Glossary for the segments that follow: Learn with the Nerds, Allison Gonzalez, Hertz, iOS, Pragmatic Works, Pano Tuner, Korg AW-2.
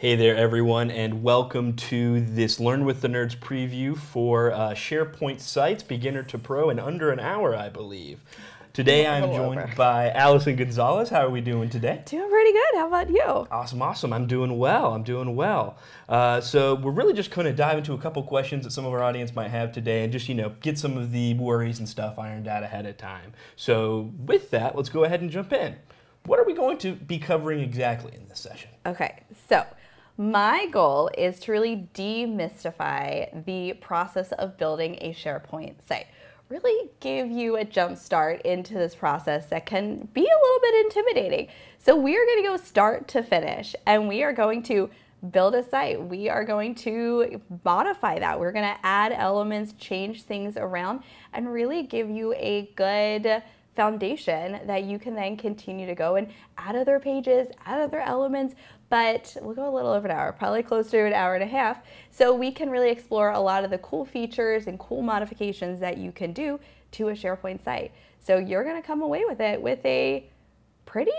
Hey there everyone, and welcome to this Learn with the Nerds preview for SharePoint Sites, Beginner to Pro, in under an hour, I believe. Today I'm joined by Allison Gonzalez. How are we doing today? Doing pretty good. How about you? Awesome, awesome. I'm doing well. I'm doing well. So we're really just going to dive into a couple questions that some of our audience might have today and just, you know, get some of the worries and stuff ironed out ahead of time. So with that, let's go ahead and jump in. What are we going to be covering exactly in this session? Okay, so my goal is to really demystify the process of building a SharePoint site. Really give you a jump start into this process that can be a little bit intimidating. So we are going to go start to finish, and we are going to build a site. We are going to modify that. We're going to add elements, change things around, and really give you a good foundation that you can then continue to go and add other pages, add other elements. But we'll go a little over an hour, probably closer to an hour and a half. So we can really explore a lot of the cool features and cool modifications that you can do to a SharePoint site. So you're gonna come away with it with a pretty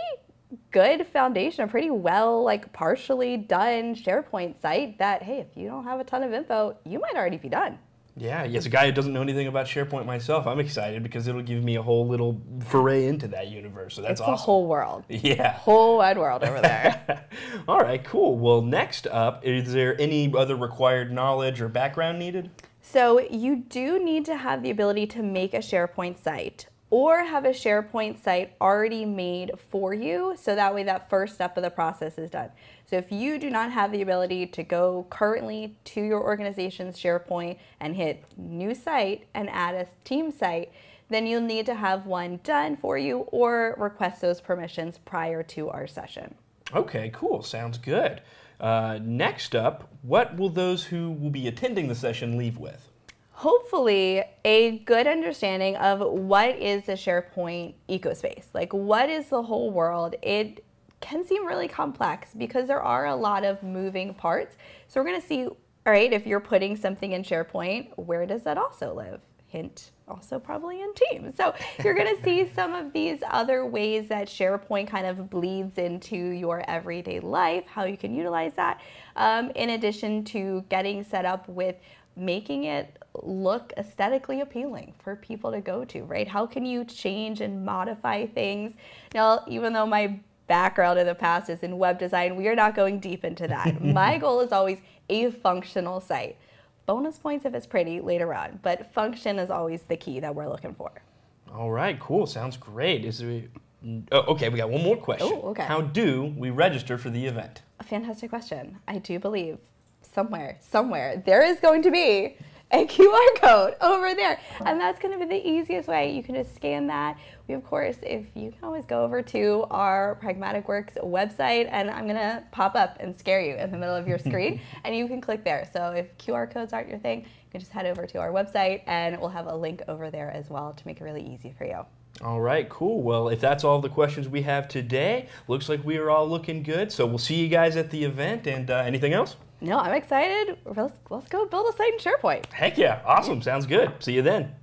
good foundation, a pretty well, like, partially done SharePoint site that, hey, if you don't have a ton of info, you might already be done. Yeah, as a guy who doesn't know anything about SharePoint myself, I'm excited because it'll give me a whole little foray into that universe, so that's awesome. It's a whole world. Yeah. Whole wide world over there. All right, cool. Well, next up, is there any other required knowledge or background needed? So you do need to have the ability to make a SharePoint site or have a SharePoint site already made for you, so that way that first step of the process is done. So if you do not have the ability to go currently to your organization's SharePoint and hit new site and add a team site, then you'll need to have one done for you or request those permissions prior to our session. Okay, cool, sounds good. Next up, what will those who will be attending the session leave with? Hopefully a good understanding of what is the SharePoint ecospace, like what is the whole world. It can seem really complex because there are a lot of moving parts. So we're gonna see, all right, if you're putting something in SharePoint, where does that also live? Hint, also probably in Teams. So you're gonna see some of these other ways that SharePoint kind of bleeds into your everyday life, how you can utilize that, in addition to getting set up with making it look aesthetically appealing for people to go to, right? How can you change and modify things? Now, even though my background in the past is in web design, we are not going deep into that. My goal is always a functional site. Bonus points if it's pretty later on, but function is always the key that we're looking for. All right, cool, sounds great. Okay, we got one more question. Oh, okay. How do we register for the event? A fantastic question. I do believe somewhere, there is going to be a QR code over there. And that's going to be the easiest way. You can just scan that. We, of course, if you can always go over to our Pragmatic Works website, and I'm going to pop up and scare you in the middle of your screen, and you can click there. So if QR codes aren't your thing, you can just head over to our website, and we'll have a link over there as well to make it really easy for you. All right, cool. Well, if that's all the questions we have today, looks like we are all looking good. So we'll see you guys at the event, and anything else? No, I'm excited. Let's go build a site in SharePoint. Heck yeah. Awesome. Sounds good. See you then.